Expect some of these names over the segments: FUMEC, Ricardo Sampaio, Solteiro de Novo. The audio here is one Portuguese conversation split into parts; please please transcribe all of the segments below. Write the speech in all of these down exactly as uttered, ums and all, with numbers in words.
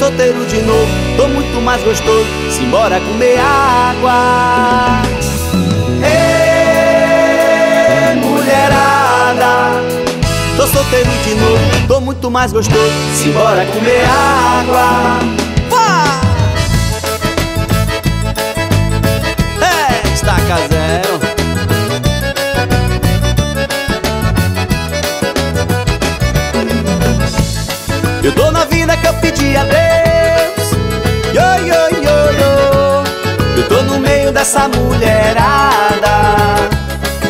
solteiro de novo, tô muito mais gostoso, simbora comer água. Ê, mulherada, tô solteiro de novo, tô muito mais gostoso, simbora comer água. Vá! É, estaca zero. Eu dou na vida que eu pedi a Deus, yo, yo, yo, yo. Eu tô no meio dessa mulherada.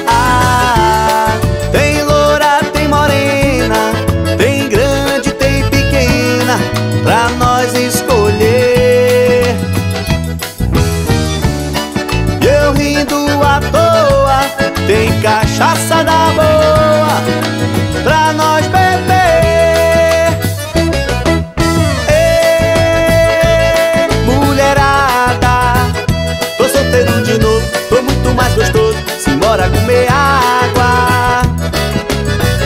Ah, tem loura, tem morena, tem grande, tem pequena, pra nós escolher. Eu rindo à toa, tem cachaça da boa, pra nós beber. Simbora comer água.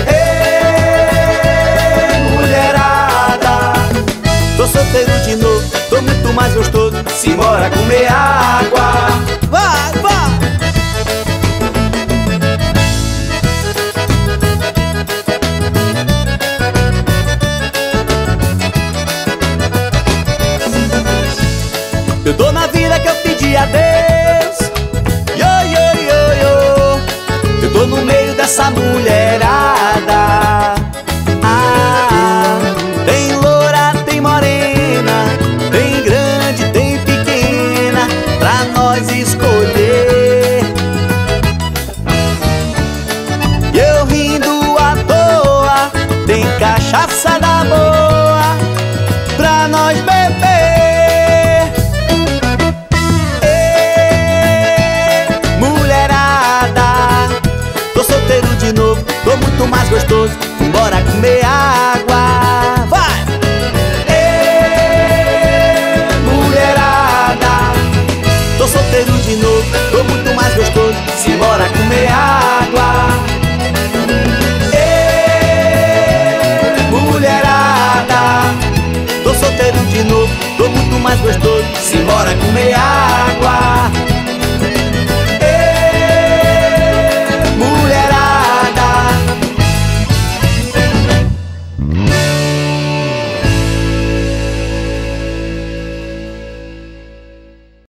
Ei, mulherada, tô solteiro de novo, tô muito mais gostoso, simbora comer água. Vai, vai. Eu dou na vida que eu pedi a Deus, yo, yo, tô no meio dessa mulherada. Ah, tem loura, tem morena, tem grande, tem pequena, pra nós escolher. Eu rindo à toa, tem cachaça da boa, pra nós beber. Tô muito mais gostoso, bora comer água. Vai! Ei, mulherada, tô solteiro de novo, tô muito mais gostoso, simbora comer água. Ei, mulherada, tô solteiro de novo, tô muito mais gostoso, simbora comer água.